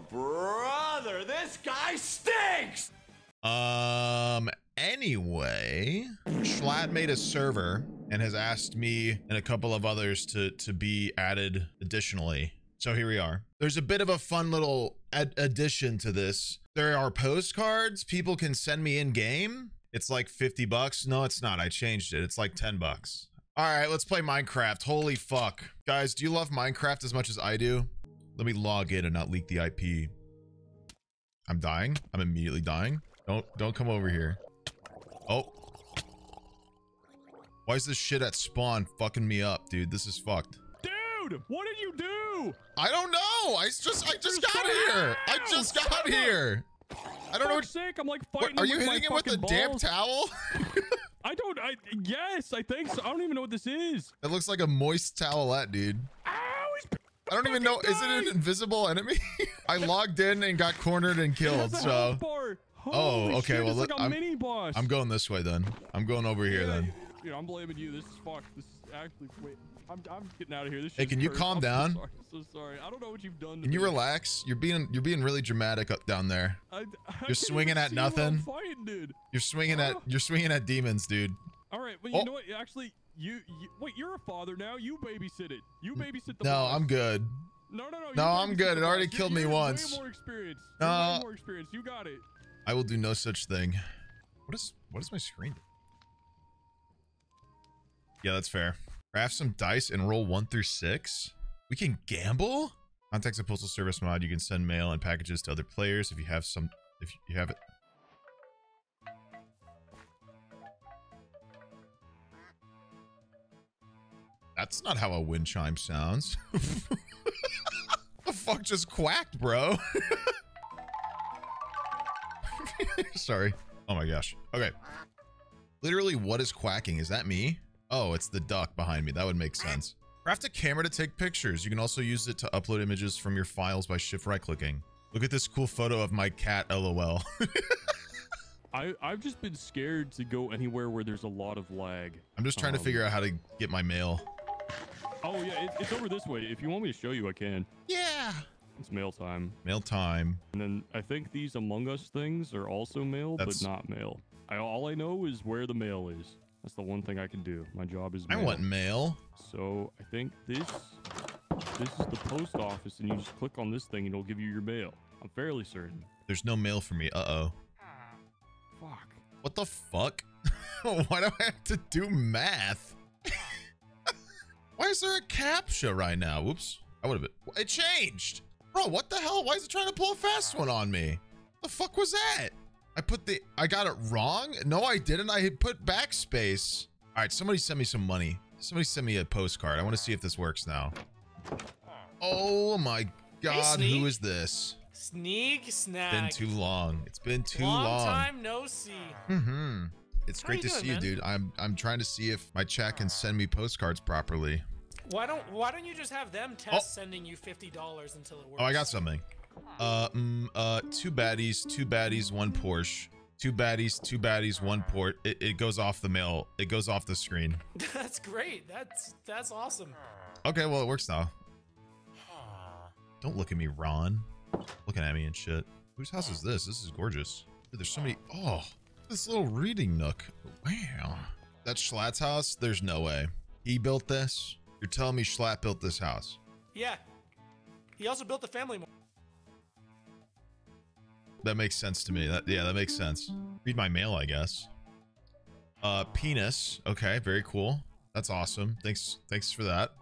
Oh, brother, this guy stinks! Anyway, Schlatt made a server and has asked me and a couple of others to be added additionally. So here we are. There's a bit of a fun little addition to this. There are postcards people can send me in game. It's like 50 bucks. No, it's not. I changed it. It's like 10 bucks. All right, let's play Minecraft. Holy fuck. Guys, do you love Minecraft as much as I do? Let me log in and not leak the IP. I'm dying. I'm immediately dying. Don't come over here. Oh. Why is this shit at spawn fucking me up, dude? This is fucked. Dude, what did you do? I don't know. I just got here. I just got here. I don't know. For fuck's sake, I'm like fighting. What, are you hitting him with a damp towel? Yes, I think so. I don't even know what this is. It looks like a moist towelette, dude. Ow, he's I don't even know. Died. Is it an invisible enemy? I logged in and got cornered and killed. So. Holy okay. Shit, well, it's like a mini boss. I'm going this way then. I'm going over here then. Dude, I'm blaming you. This is fucked. This is actually wait. I'm getting out of here. This shit. Hey, can you calm down? So sorry. I'm so sorry. I don't know what you've done. Can you relax? You're being really dramatic up down there. You're swinging at nothing. Fighting, dude. You're swinging at demons, dude. All right, but you know what? Actually, wait. You're a father now. You babysit it. You babysit the. No, boss. I'm good. No, I'm good. It already killed me once. Way more experience. Way more experience. You got it. I will do no such thing. What is my screen? Yeah, that's fair. Craft some dice and roll 1 through 6. We can gamble. Contacts a postal service mod. You can send mail and packages to other players if you have some. If you have it. That's not how a wind chime sounds. The fuck just quacked, bro. Sorry. Oh my gosh. Okay. Literally, what is quacking? Is that me? Oh, it's the duck behind me. That would make sense. Craft a camera to take pictures. You can also use it to upload images from your files by shift right clicking. Look at this cool photo of my cat, LOL. I've just been scared to go anywhere where there's a lot of lag. I'm just trying to figure out how to get my mail. Oh yeah, it's over this way. If you want me to show you, I can. Yeah. It's mail time. Mail time. And then I think these Among Us things are also mail, but not mail. All I know is where the mail is. That's the one thing I can do. My job is mail. I want mail. So I think this is the post office, and you just click on this thing, and it'll give you your mail. I'm fairly certain. There's no mail for me. Uh-oh. Fuck. What the fuck? Why do I have to do math? Why is there a CAPTCHA right now? Whoops. I would have been. It changed. Bro, what the hell? Why is it trying to pull a fast one on me? The fuck was that? I got it wrong? No, I didn't. I put backspace. All right, somebody send me some money. Somebody send me a postcard. I want to see if this works now. Oh my God, hey, who is this? Sneegsnag. It's been too long. It's been too long. Long time no see. Mm-hmm. It's great to see you, dude. I'm trying to see if my chat can send me postcards properly. Why don't you just have them test sending you $50 until it works? Oh, I got something. Two baddies, one Porsche. Two baddies, one port. It goes off the mail. It goes off the screen. That's great. That's awesome. Okay, well, it works now. Don't look at me, Ron. Looking at me and shit. Whose house is this? This is gorgeous. Dude, there's so many. Oh, this little reading nook. Wow. That's Schlatt's house? There's no way. He built this? You're telling me Schlatt built this house? Yeah. He also built the family. That makes sense to me. That makes sense. Read my mail, I guess. Penis. Okay, very cool. That's awesome. Thanks for that.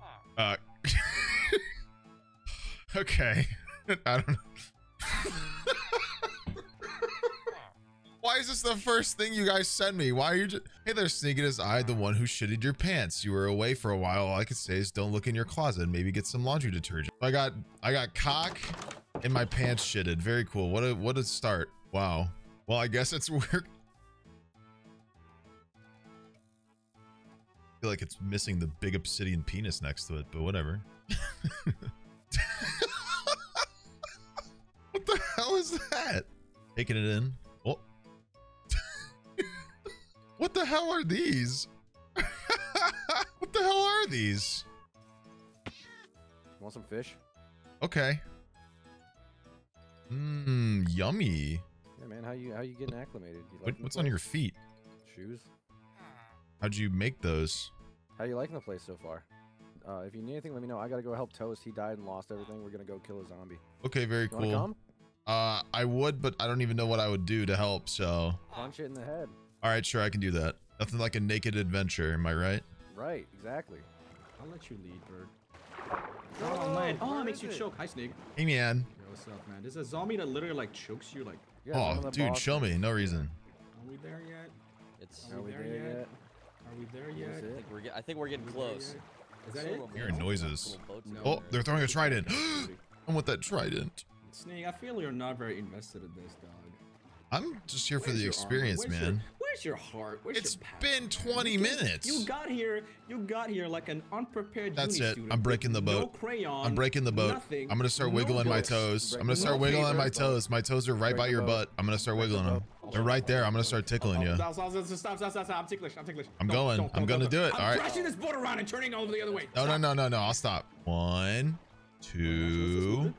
Okay. I don't know. Why is this the first thing you guys send me? Why are you just... Hey there, Sneaky Is I, the one who shitted your pants. You were away for a while. All I could say is don't look in your closet and maybe get some laundry detergent. I got cock... and my pants shitted. Very cool. What a start. Wow. Well, I guess it's work. I feel like it's missing the big obsidian penis next to it, but whatever. What the hell is that? Taking it in. Oh. What the hell are these? What the hell are these? Want some fish? Okay. Mmm, yummy. Yeah, man, how you getting acclimated? You like what's on your feet? Shoes. How'd you make those? How you liking the place so far? If you need anything, let me know. I gotta go help Toast. He died and lost everything. We're gonna go kill a zombie. Okay, very cool. Come? I would, but I don't even know what I would do to help. So. Punch it in the head. All right, sure, I can do that. Nothing like a naked adventure, am I right? Right, exactly. I'll let you lead, Berd. Oh man! Oh, it makes you choke. Hi, Sneeg. Hey, man. Yo, what's up, man? There's a zombie that literally like chokes you, like. Yeah, oh, dude, show me. No reason. Are we there yet? Are we there yet? Are we there yet? I think we're getting close. Is that it? Hearing noises. No, oh, they're throwing a trident. I want that trident. Sneeg, I feel you're not very invested in this, dog. I'm just here for the experience, man. Where's your heart? It's been 20 minutes. You got here like an unprepared. That's it. I'm breaking the boat. No crayon, I'm breaking the boat. Nothing, I'm gonna start wiggling my toes. I'm gonna start wiggling my toes. My toes are right by your butt. I'm gonna start wiggling them. They're right there. I'm gonna start tickling you. Stop. I'm ticklish. I'm going. I'm gonna do it. All right. I'm crashing this boat around and turning all the other way. No. I'll stop. 1, 2,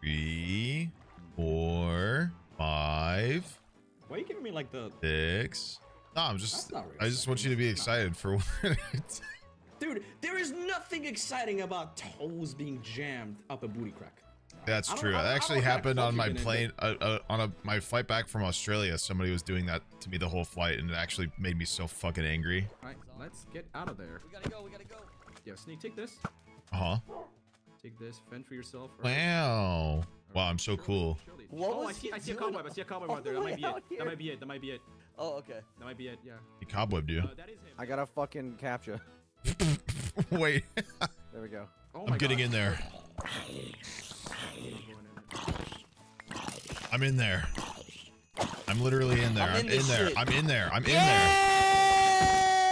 3, 4, 5. Why are you giving me like the 6? No, I just want you to be excited for what. Dude, there is nothing exciting about toes being jammed up a booty crack. That's true. That actually happened on my plane, on my flight back from Australia. Somebody was doing that to me the whole flight, and it actually made me so fucking angry. All right, let's get out of there. We gotta go. Yeah, Sneeg, take this. Take this, fend for yourself. Right? Wow. Wow, I'm so cool. Oh, I see a cobweb. I see a cobweb right there. That might be it. Oh, okay. That might be it, yeah. He cobwebbed you. I got a fucking captcha. Wait. There we go. Oh, I'm getting in there. I'm in there. I'm literally in there. I'm in there.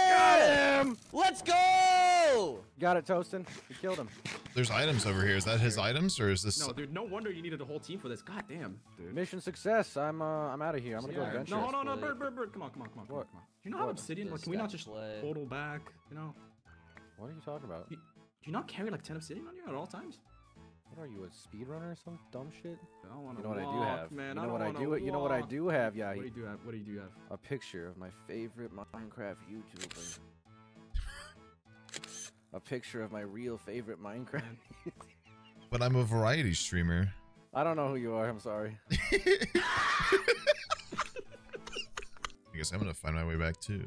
Got him! Let's go! Got it, Toastin. We killed him. There's items over here. Is that his items or is this? No, dude. No wonder you needed a whole team for this. God damn. Dude. Mission success. I'm out of here. I'm gonna go adventure. No, Berd. Come on. What? Come on. Do you know how obsidian? Like, can we not just total back? You know? What are you talking about? Do you not carry like 10 obsidian on you at all times? What are you, a speedrunner or some dumb shit? I don't want to. You know what I do have, man. You know what I do have, Yahi. What do you do have? A picture of my favorite Minecraft YouTuber. A picture of my real favorite Minecraft. But I'm a variety streamer. I don't know who you are. I'm sorry. I guess I'm gonna find my way back too.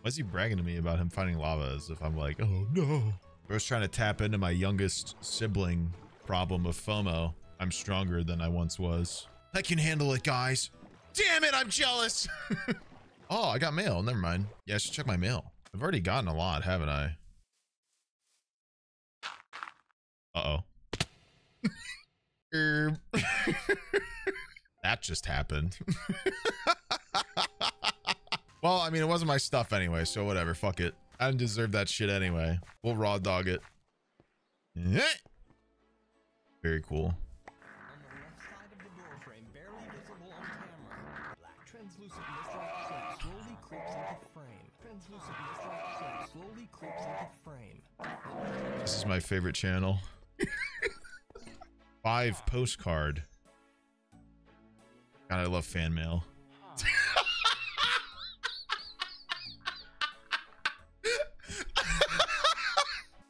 Why is he bragging to me about him finding lava as if I'm like, oh no. I was trying to tap into my youngest sibling problem of FOMO. I'm stronger than I once was. I can handle it, guys. Damn it, I'm jealous. Oh, I got mail. Never mind. Yeah, I should check my mail. I've already gotten a lot, haven't I? Uh-oh. That just happened. Well, I mean, it wasn't my stuff anyway, so whatever. Fuck it. I didn't deserve that shit anyway. We'll raw dog it. Very cool. On the left side of the door frame, barely visible on camera. Black translucent mist slowly creeps into the frame. Translucent mist slowly creeps into the frame. This is my favorite channel. 5 postcard. God, I love fan mail.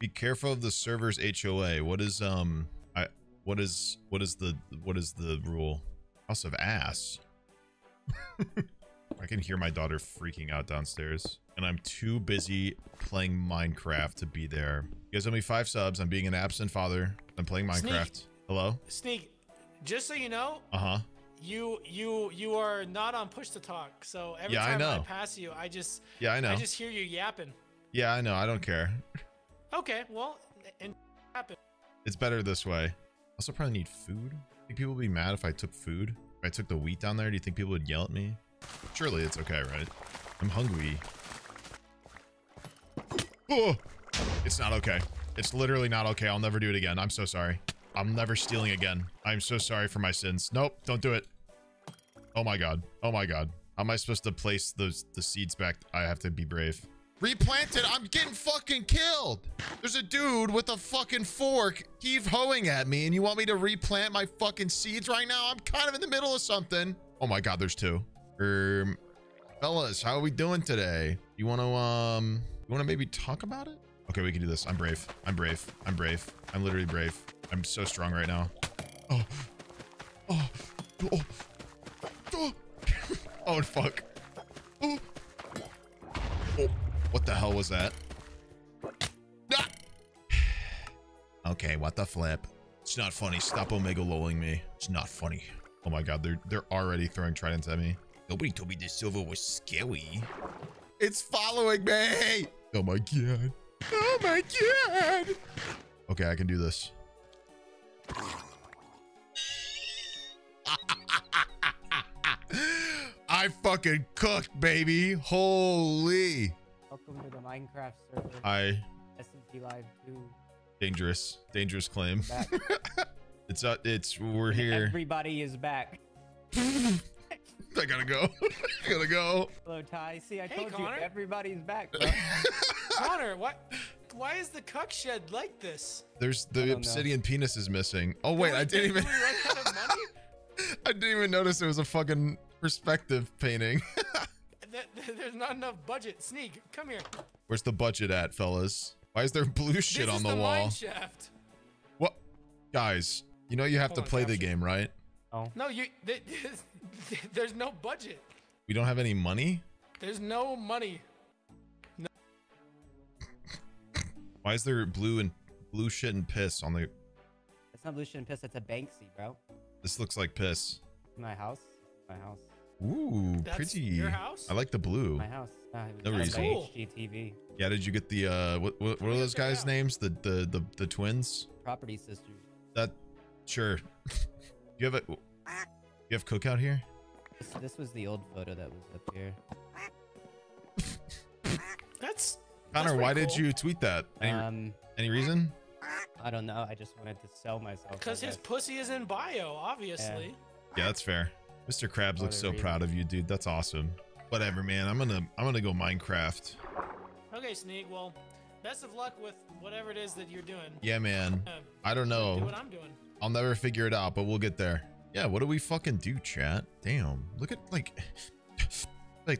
Be careful of the server's HOA. What is the rule? House of ass. I can hear my daughter freaking out downstairs, and I'm too busy playing Minecraft to be there. You guys owe me 5 subs. I'm being an absent father. I'm playing Minecraft. Sneeg, hello? Sneeg, just so you know. You are not on push to talk. So every time I pass you, I just hear you yapping. Yeah, I know. I don't care. Okay, well, and happen. It's better this way. Also, probably need food. Think people would be mad if I took food? If I took the wheat down there, do you think people would yell at me? Surely it's okay, right? I'm hungry. Oh, it's not okay. It's literally not okay. I'll never do it again. I'm so sorry. I'm never stealing again. I'm so sorry for my sins. Nope, don't do it. Oh my god. How am I supposed to place the seeds back? I have to be brave. Replanted. I'm getting fucking killed. There's a dude with a fucking fork heave-hoeing at me, and you want me to replant my fucking seeds right now? I'm kind of in the middle of something. Oh my God, there's two. Fellas, how are we doing today? You want to maybe talk about it? Okay, we can do this. I'm brave. I'm brave. I'm brave. I'm literally brave. I'm so strong right now. Oh. Oh. Oh. Oh, oh fuck. Oh. Oh. What the hell was that? Ah! Okay, what the flip? It's not funny. Stop omega lolling me. It's not funny. Oh my God, they're already throwing tridents at me. Nobody told me this silver was scary. It's following me. Oh my God. Oh my God. Okay, I can do this. I fucking cooked, baby. Holy. Welcome to the Minecraft server. Hi. SMP Live 2. Dangerous. Dangerous claim. We're here. Everybody is back. I gotta go. I gotta go. Hello, Ty. See, I told you, everybody's back, bro. Connor, what? Why is the cuck shed like this? There's the obsidian penis is missing. Oh wait, I didn't even. I didn't even notice it was a fucking perspective painting. There's not enough budget. Sneak, come here. Where's the budget at, fellas? Why is there blue shit on the wall? Shaft. What, guys? You know you have to play the game, right? Oh. No, there's no budget. We don't have any money? There's no money. No. Why is there blue shit and piss on the... That's not blue shit and piss. That's a Banksy, bro. This looks like piss. My house. My house. Ooh, that's pretty. Your house? I like the blue. My house. No reason. Cool. HGTV. Yeah, did you get the... what are those guys' names? The twins? Property sisters. That... Sure. You have cookout here? This was the old photo that was up here. That's Connor. Why did you tweet that? Any reason? I don't know. I just wanted to sell myself. Because his pussy is in bio, obviously. Yeah, that's fair. Mr. Krabs looks so proud of you, dude. That's awesome. Whatever, man. I'm gonna go Minecraft. Okay, Sneak. Well, best of luck with whatever it is that you're doing. Yeah, man. I don't know. Do what I'm doing. I'll never figure it out, but we'll get there. Yeah, what do we fucking do, chat? Damn, look at like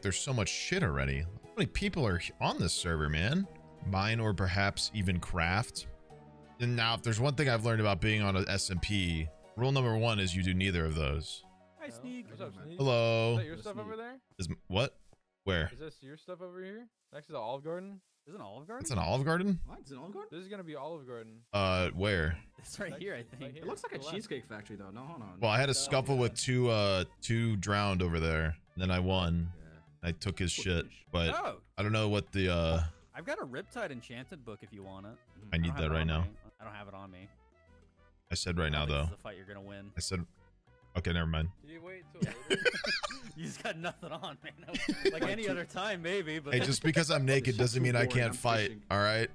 there's so much shit already. How many people are on this server, man? Mine or perhaps even craft. And now, if there's one thing I've learned about being on an SMP, rule number one is you do neither of those. Hi, Sneak. What's up, Sneak? Hello. Is that your stuff over there? What? Where? Is this your stuff over here? Next to the Olive Garden? Is it an Olive Garden? It's an Olive Garden? What? It's an Olive Garden? This is going to be Olive Garden. Where? It's right here, I think. Right here. It looks like a Cheesecake Factory, though. No, hold on. Well, I had a scuffle with two drowned over there. Then I won. Yeah. I took his shit, but I don't know what the, I've got a Riptide enchanted book if you want it. I need that right now. I don't have it on me. I said right now, though. This is the fight you're going to win. I said... Okay, never mind. Did you wait till later? You just got nothing on, man. Like any other time, maybe. But hey, just because I'm naked doesn't mean I can't fight. Pushing. All right.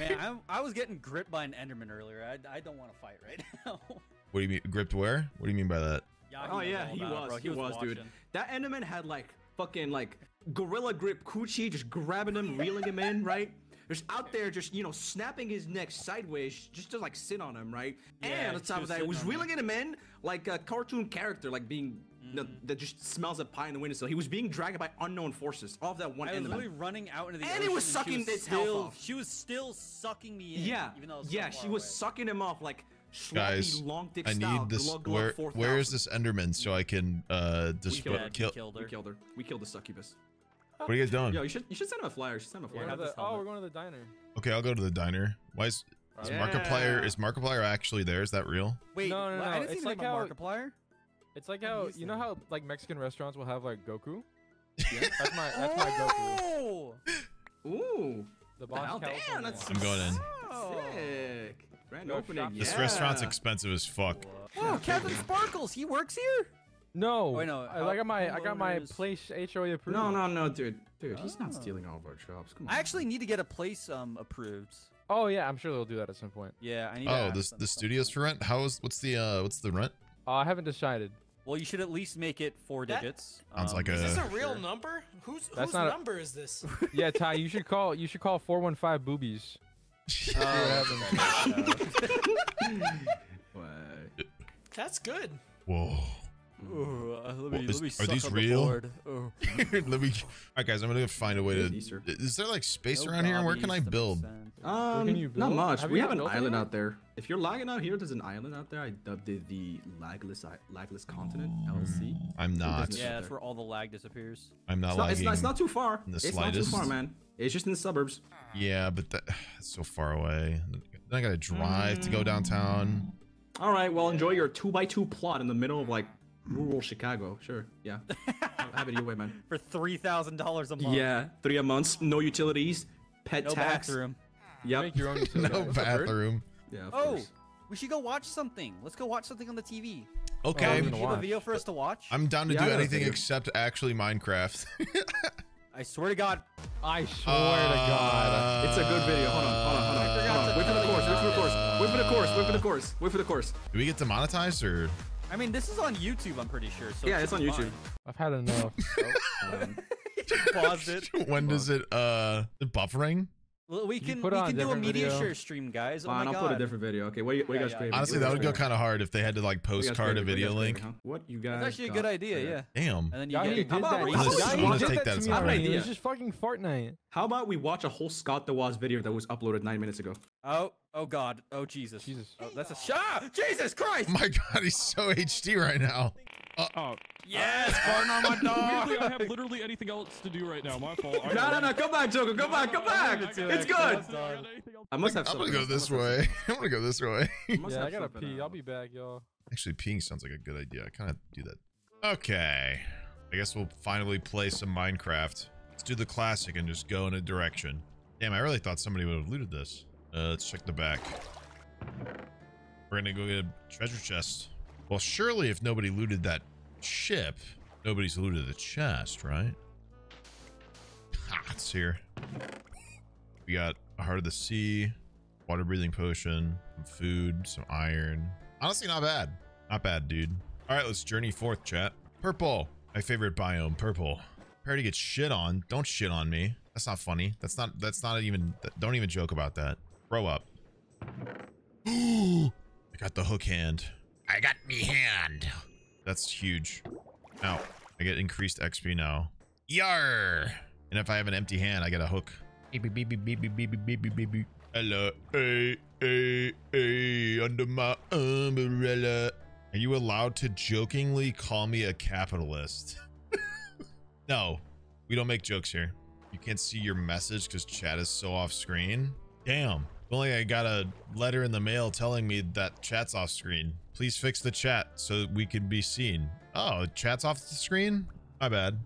Man, I was getting gripped by an Enderman earlier. I don't want to fight right now. What do you mean gripped? Where? What do you mean by that? Yeah, oh yeah, he was. Bro. He was dude. That Enderman had like fucking like gorilla grip coochie, just grabbing him, reeling him in, right? Just out there, just, you know, snapping his neck sideways just to, like, sit on him, right? Yeah, and on top of that, it was reeling him in like a cartoon character, like, being, that just smells a pie in the windowsill. He was being dragged by unknown forces. All of that one end of it. I was literally running out into the ocean. And it was sucking his health off. She was still sucking me in. Yeah, even though I was she was sucking him off, like, guys, long dick style, I need this. Where is this Enderman so I can, kill her. We killed the succubus. What are you guys doing? Yo, you should send him a flyer. We're going to the diner. Okay, I'll go to the diner. Why is Markiplier? Is Markiplier actually there? Is that real? Wait, no. I didn't see like Markiplier. It's like how you know how like Mexican restaurants will have like Goku. Yeah. That's my Goku. Ooh. The boss. Damn, that's sick. I'm going in. Sick. Grand opening. Yeah. This restaurant's expensive as fuck. Oh, Captain Sparkles, he works here. No, I got my place HOA approved. No, dude, he's not stealing all of our jobs. Come on. I actually need to get a place approved. Oh yeah, I'm sure they'll do that at some point. Yeah, I need. Oh, the studio's for rent. What's the rent? I haven't decided. Well, you should at least make it 4 digits. Sounds like a. Is this a real number? Whose number is this? Yeah, Ty, you should call. You should call 415 boobies. That's good. Whoa. Ooh, let me are these real? The oh. Let me. All right, guys, I'm gonna find a way to. Is there like space around here? Where can I build? Can you build? Not much. We have an island out there. If you're lagging out here, there's an island out there. I dubbed it the lagless continent, LC. I'm not. Yeah, that's where all the lag disappears. I'm not lagging. It's not too far. It's not too far, man. It's just in the suburbs. Yeah, but that's so far away. Then I gotta drive to go downtown. All right. Well, enjoy your 2x2 plot in the middle of like. Rural Chicago, sure, yeah. Have it your way, man. For $3,000 a month. Yeah, 3 a month. No utilities. Pet tax. No bathroom. Yep. Make your own utilities. No bathroom. Yeah. Of course. We should go watch something. Let's go watch something on the TV. Okay. Do you have a video for us to watch? I'm down to do anything except actually Minecraft. I swear to God. I swear to God. It's a good video. Hold on. Wait for the course. Do we get demonetized or? I mean, this is on YouTube, I'm pretty sure. So yeah, it's on YouTube. I've had enough. Pause it. When does it, buffering? Well, we can do a Meteor stream, guys. Fine, I'll put a different video. Okay, what you guys craving? Honestly, that would go kind of hard if they had to, like, postcard a video link. What you guys That's actually a good idea, yeah. Damn. And then you get... I want to take that as an idea. It's just fucking Fortnite. How about we watch a whole Scott DeWaz video that was uploaded 9 minutes ago? Oh God. Oh, Jesus. Oh, that's a shot. Jesus Christ. My God, he's so HD right now. Uh-oh. Yes, pardon on my dog. Weirdly, I have literally anything else to do right now. My fault. No. Come back, Joker. Come back. It's good. I must have something. I'm going to go this way. Yeah, I got to pee. I'll be back, y'all. Actually, peeing sounds like a good idea. I kind of do that. Okay. I guess we'll finally play some Minecraft. Let's do the classic and just go in a direction. Damn, I really thought somebody would have looted this. Let's check the back. We're going to go get a treasure chest. Well, surely if nobody looted that ship, nobody's looted the chest, right? Ha, it's here. We got a Heart of the Sea, water breathing potion, some food, some iron. Honestly, not bad. Not bad, dude. All right, let's journey forth, chat. Purple. My favorite biome, purple. Prepare to get shit on. Don't shit on me. That's not funny. That's not even, don't even joke about that. Grow up. Ooh, I got the hook hand. I got me hand. That's huge. Now, I get increased XP now. Yar! And if I have an empty hand, I get a hook. Hello. Hey, under my umbrella. Are you allowed to jokingly call me a capitalist? No, we don't make jokes here. You can't see your message because chat is so off screen. Damn. Only I got a letter in the mail telling me that chat's off screen. Please fix the chat so we can be seen. Oh, chat's off the screen? My bad.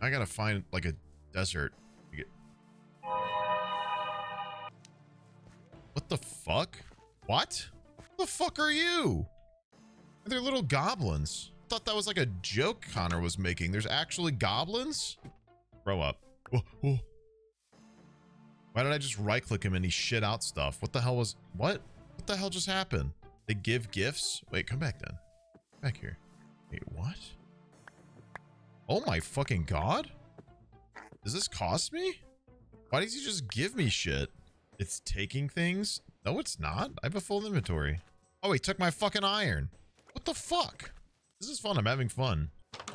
I gotta find like a desert. What the fuck? What? Who the fuck are you? They're little goblins. I thought that was like a joke Connor was making. There's actually goblins? Grow up. Whoa. Why did I just right-click him and he shit out stuff? What the hell was... What? What the hell just happened? They give gifts? Wait, come back then. Back here. Wait, what? Oh my fucking God. Does this cost me? Why does he just give me shit? It's taking things? No, it's not. I have a full inventory. Oh, he took my fucking iron. What the fuck? This is fun. I'm having fun.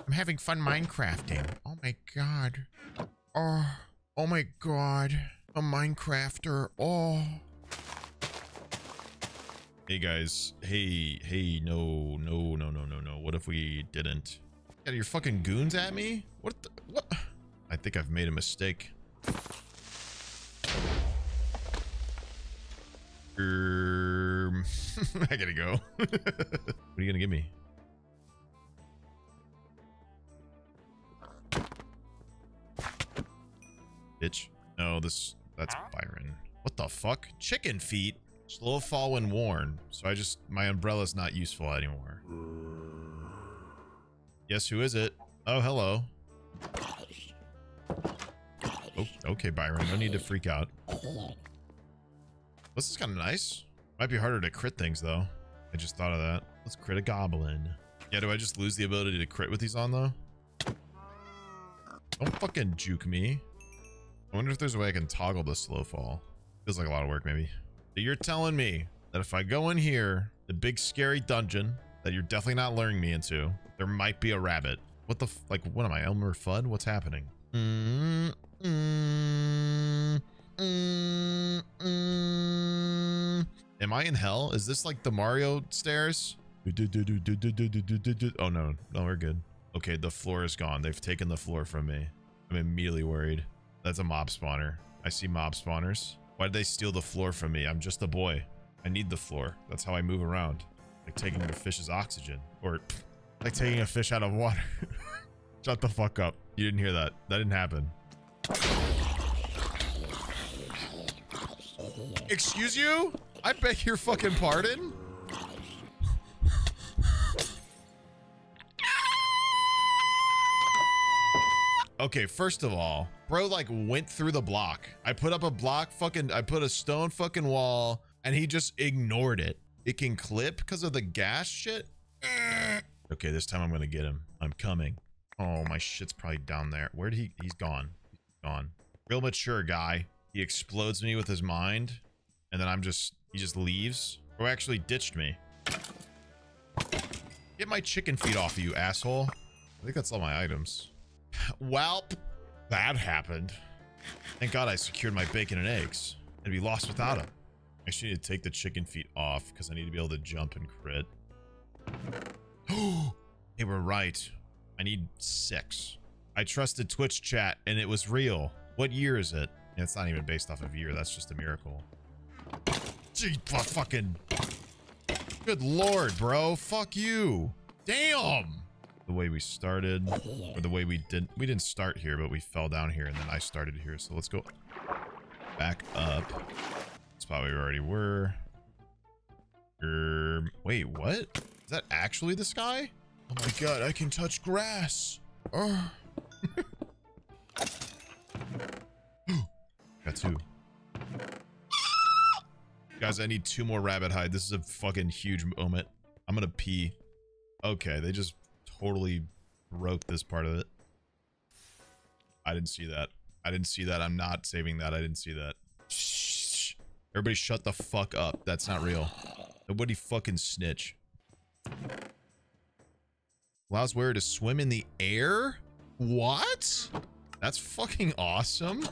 I'm having fun Minecrafting. Oh my God. Oh my God. A Minecrafter. Oh. Hey guys. Hey, no. What if we didn't? Yeah, your fucking goons at me? What? I think I've made a mistake. I gotta go. What are you gonna give me? Bitch. No, that's Byron. What the fuck? Chicken feet? Slow fall when worn. So my umbrella's not useful anymore. Yes, who is it? Oh, hello. Oh, okay, Byron. No need to freak out. This is kind of nice. Might be harder to crit things, though. I just thought of that. Let's crit a goblin. Yeah, do I just lose the ability to crit with these on, though? Don't fucking juke me. I wonder if there's a way I can toggle the slow fall. Feels like a lot of work, maybe. So you're telling me that if I go in here, the big scary dungeon that you're definitely not luring me into, there might be a rabbit. What the f— like, what am I, Elmer Fudd? What's happening? Am I in hell? Is this like the Mario stairs? Oh no, no, we're good. Okay, the floor is gone. They've taken the floor from me. I'm immediately worried. That's a mob spawner. I see mob spawners. Why did they steal the floor from me? I'm just a boy. I need the floor. That's how I move around. Like taking a fish's oxygen. Or like taking a fish out of water. Shut the fuck up. You didn't hear that. That didn't happen. Excuse you? I beg your fucking pardon? Okay, first of all, bro like went through the block. I put up a block fucking, I put a stone fucking wall and he just ignored it. It can clip because of the gas shit. Okay, this time I'm going to get him. I'm coming. Oh, my shit's probably down there. Where'd he, he's gone. He's gone. Real mature guy. He explodes me with his mind and then I'm just, he just leaves. Or actually ditched me. Get my chicken feet off of you, asshole. I think that's all my items. Welp, that happened. Thank God I secured my bacon and eggs. I'd be lost without them. I actually need to take the chicken feet off because I need to be able to jump and crit. Oh, they were right. I need 6. I trusted Twitch chat and it was real. What year is it? Yeah, it's not even based off of year. That's just a miracle. Gee, fucking. Good Lord, bro. Fuck you. Damn. The way we started, or the way we didn't, start here, but we fell down here and then I started here. So let's go back up. That's probably where we already were. Wait, what? Is that actually the sky? Oh my God, I can touch grass. Oh. Got 2. Guys, I need 2 more rabbit hide. This is a fucking huge moment. I'm gonna pee. Okay, they just totally broke this part of it. I didn't see that. I didn't see that. I'm not saving that. I didn't see that. Shh. Everybody shut the fuck up. That's not real. Nobody fucking snitch. Allows wearer to swim in the air? What? That's fucking awesome.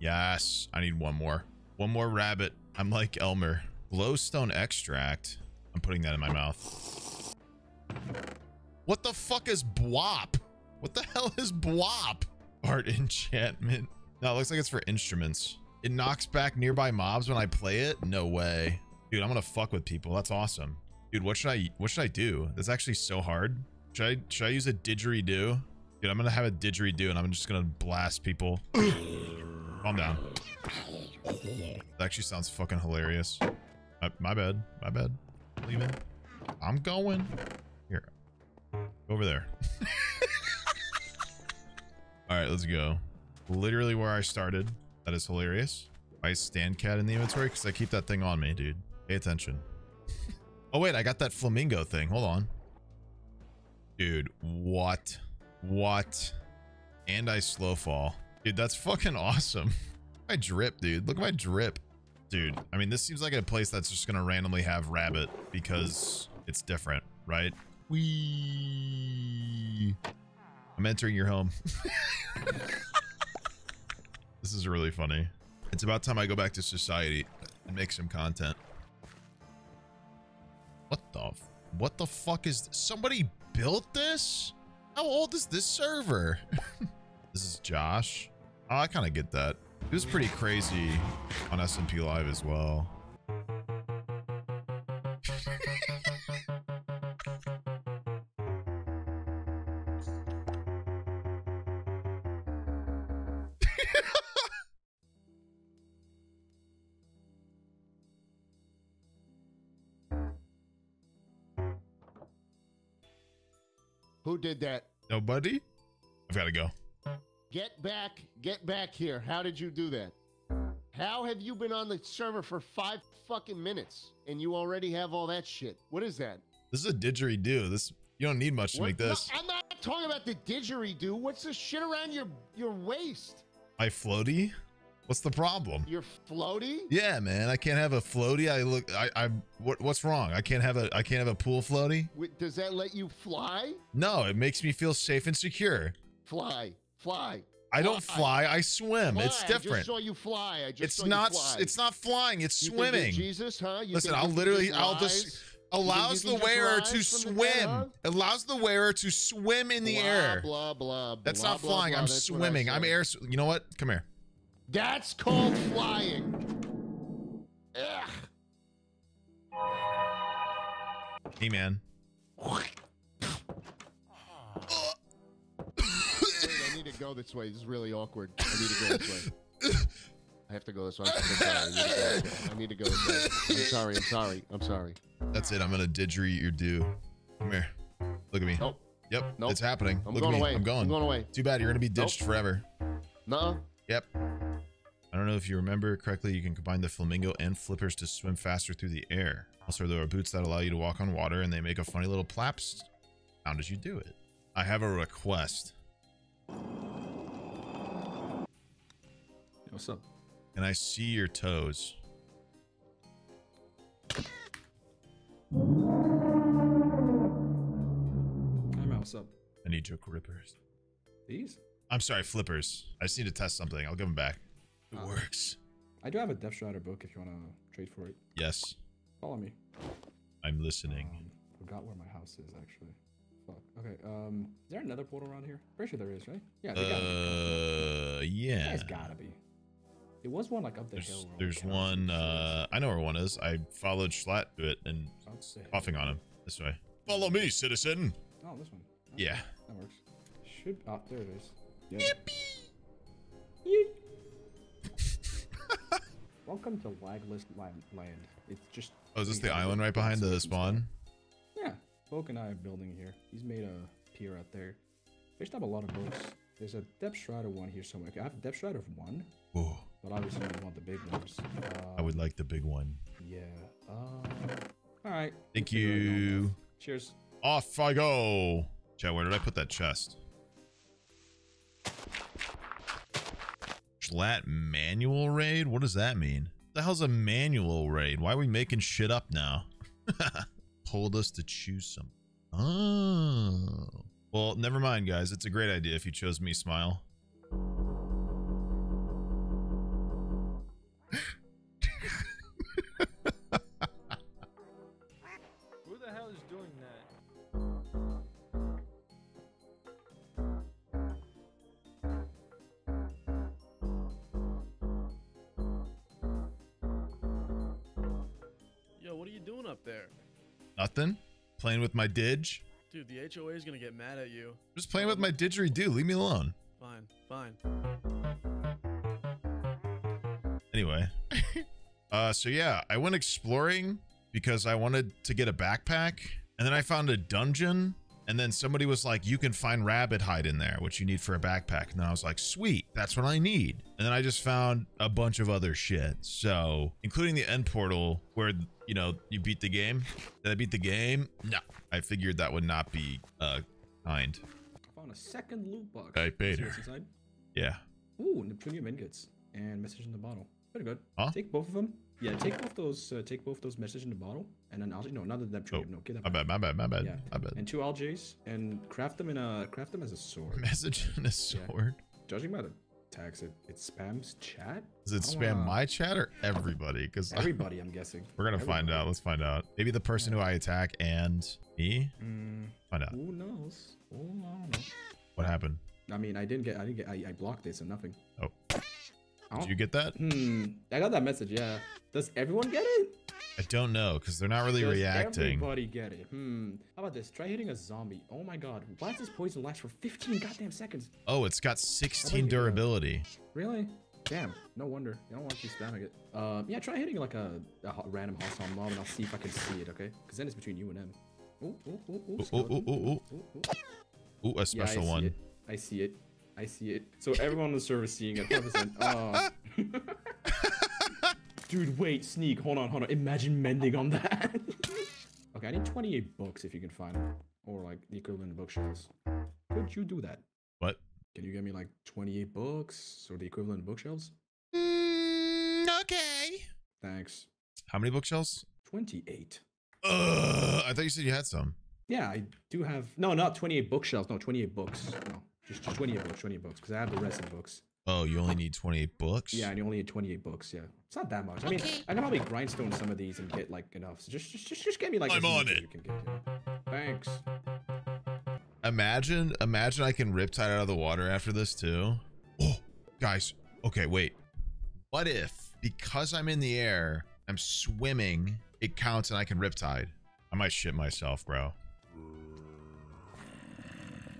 Yes. I need 1 more. 1 more rabbit. I'm like Elmer. Glowstone extract. I'm putting that in my mouth. What the fuck is blop? What the hell is blop? Art enchantment. No, it looks like it's for instruments. It knocks back nearby mobs when I play it? No way. Dude, I'm gonna fuck with people. That's awesome. Dude, what should I do? That's actually so hard. Should I use a didgeridoo? Dude, I'm gonna have a didgeridoo and I'm just gonna blast people. Calm down. That actually sounds fucking hilarious. My bad. My bad. Leaving. I'm going here over there. All right, let's go literally where I started. That is hilarious. I stand cat in the inventory because I keep that thing on me, dude. Pay attention. Oh wait, I got that flamingo thing. Hold on, dude. What? And I slow fall, dude. That's fucking awesome. My drip, dude. Look at my drip. Dude, I mean, this seems like a place that's just gonna randomly have rabbit because it's different, right? Wee. I'm entering your home. This is really funny. It's about time I go back to society and make some content. What the fuck is this? Somebody built this? How old is this server? This is Josh. Oh, I kind of get that. It was pretty crazy on SMP Live as well. Who did that? Nobody? I've got to go. Get back here. How did you do that? How have you been on the server for 5 fucking minutes and you already have all that shit? What is that? This is a didgeridoo. This, you don't need much to make this. No, I'm not talking about the didgeridoo. What's the shit around your waist? My floaty? What's the problem? Your floaty? Yeah, man. I can't have a floaty. What's wrong? I can't have a pool floaty? Wait, does that let you fly? No, it makes me feel safe and secure. Fly. I don't fly. I swim. Fly. It's different. I just saw you fly. It's not flying. It's swimming. Jesus, huh? Listen, Allows the wearer to swim. Allows the wearer to swim in the air. Blah, blah, blah. That's not flying. I'm swimming. I'm air. You know what? Come here. That's called flying. Ugh. Hey, man. I need to go this way. This is really awkward. I have to go this way. I need to go this way. I'm sorry. That's it. I'm going to didgeridoo your do. Come here. Look at me. Nope. Yep. Nope. It's happening. I'm going away. I'm going away. Too bad. You're going to be ditched forever. Nuh-uh. Yep. I don't know if you remember correctly, you can combine the flamingo and flippers to swim faster through the air. Also, there are boots that allow you to walk on water, and they make a funny little plap sound as you do it. I have a request. What's up? Can I see your toes? I'm out. What's up? I need your grippers. These? I'm sorry, flippers. I just need to test something. I'll give them back. It works. I do have a Deathstrider book if you want to trade for it. Yes. Follow me. I'm listening. Forgot where my house is, actually. Fuck. Okay, is there another portal around here? Pretty sure there is, right? Yeah, they gotta be. Yeah. There's gotta be. It was one, like, up the hill. There's one, I know where one is. I followed Schlatt to it and coughing on him. This way. Follow me, citizen! Oh, this one. Oh, yeah. That works. Should, oh, there it is. Yep. Yippee! Welcome to Wagless Land. It's just. Oh, is this the island right behind the spawn? Yeah. Folk and I are building here. He's made a pier out there. Fished up a lot of boats. There's a Deathstrider one here somewhere. I have a Deathstrider of one. Ooh. But obviously, I want the big ones. I would like the big one. Yeah. All right. Thank you. Cheers. Off I go. Chat, where did I put that chest? Schlatt manual raid? What does that mean? What the hell's a manual raid? Why are we making shit up now? Told us to choose something. Oh. Well, never mind, guys. It's a great idea if you chose me, Smile. Who the hell is doing that? Up there, nothing. Playing with my didge, dude. The HOA is gonna get mad at you. Just playing with my didgeridoo. Leave me alone. Fine. Anyway, so yeah, I went exploring because I wanted to get a backpack, and then I found a dungeon, and then somebody was like, "You can find rabbit hide in there, which you need for a backpack." And then I was like, "Sweet, that's what I need." And then I just found a bunch of other shit, so including the end portal where. You know, you beat the game. Did I beat the game? No. I figured that would not be kind. I found a second loot box. I paid her. Yeah. Ooh, Neptunium ingots and message in the bottle. Pretty good. Huh? Take both of them. Yeah, take both those. Take both those messages in the bottle, and then I'll, no, not the Neptunium. Oh, no, get that. My bad. Yeah. My bad. And 2 LJs, and craft them as a sword. Message in a sword. Yeah. Judging by the tags, it spams chat. Does it spam my chat or everybody? Because everybody, I'm guessing. We're gonna find out. Let's find out. Maybe the person who I attack and me. Find out. Who knows? Oh, I don't know. What happened? I mean, I didn't get. I blocked this and nothing. Oh. Did you get that? I got that message. Yeah. Does everyone get it? I don't know because they're not really reacting. Everybody get it. How about this? Try hitting a zombie. Oh my god. Why does this poison last for 15 goddamn seconds? Oh, it's got 16 durability. Really? Damn. No wonder. I don't want to keep spamming it. Yeah, try hitting like a random hostile mob and I'll see if I can see it, okay? Because then it's between you and him. Ooh, a special one. I see it. So everyone on the server is seeing it. 100%. Dude, wait, Sneak, hold on. Imagine mending on that. Okay, I need 28 books if you can find them. Or like the equivalent bookshelves. Could you do that? What? Can you get me like 28 books or the equivalent bookshelves? Okay. Thanks. How many bookshelves? 28. I thought you said you had some. Yeah, I do have. No, not 28 bookshelves. No, 28 books. No, just 28 books. 28 books, because I have the rest of the books. Oh, you only need 28 books? Yeah, and you only need 28 books. Yeah, it's not that much. Okay. I mean, I can probably grindstone some of these and get like enough. So just get me like. I'm on it. You can get, yeah. Thanks. Imagine I can Riptide out of the water after this too. Oh, guys. Okay, wait. What if because I'm in the air, I'm swimming, it counts, and I can Riptide? I might shit myself, bro.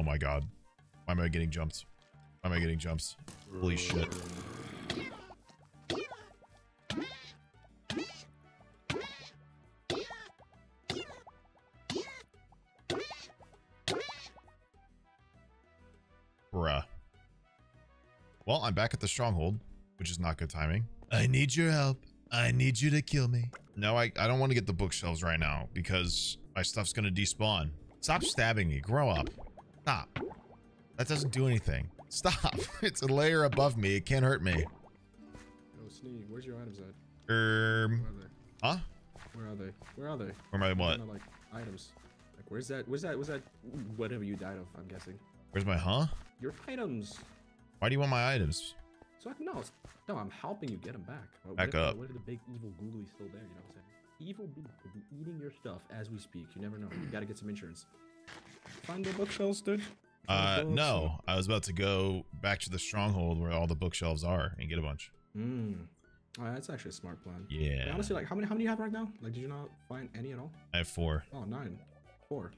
Oh my god. Why am I getting jumps? Why am I getting jumps? Holy shit. Bruh. Well, I'm back at the stronghold, which is not good timing. I need your help. I need you to kill me. No, I don't want to get the bookshelves right now because my stuff's going to despawn. Stop stabbing me. Grow up. Stop. That doesn't do anything. Stop. It's a layer above me. It can't hurt me. Oh, Sneak, where's your items at? Where are they? Huh? Where are they? Where am I what? Like, items. Like, where's that, whatever you died of, I'm guessing. Where's my, huh? Your items. Why do you want my items? So I can, no, I'm helping you get them back. What if, up. What if the big evil ghoul is still there? You know what I'm saying? Evil being could be eating your stuff as we speak. You never know. You gotta get some insurance. Find the bookshelves, dude. No, I was about to go back to the stronghold where all the bookshelves are and get a bunch. Oh, that's actually a smart plan. Yeah. But honestly, like, how many do you have right now? Like, did you not find any at all? I have 4. Oh, 9. 4.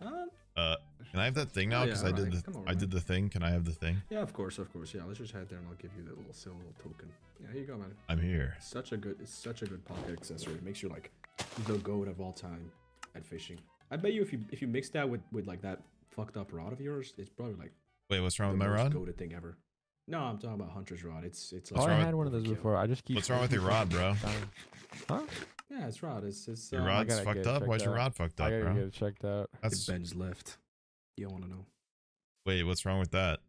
Can I have that thing now? Because yeah, I did the thing. Can I have the thing? Yeah, of course. Yeah, let's just head there and I'll give you that little silly little token. Yeah, here you go, man. I'm here. It's such a good pocket accessory. It makes you like the goat of all time at fishing. I bet you if you mix that with like that fucked up rod of yours, it's probably like. Wait, what's wrong with my rod? Goated thing ever. No, I'm talking about Hunter's rod. It's. Oh, I had one of those before. I just keep. What's wrong with your rod, bro? Huh? Yeah, it's rod. It's your rod's fucked up. Why's your rod fucked up, bro? I gotta get it checked out. That's bends left. You don't want to know. Wait, what's wrong with that?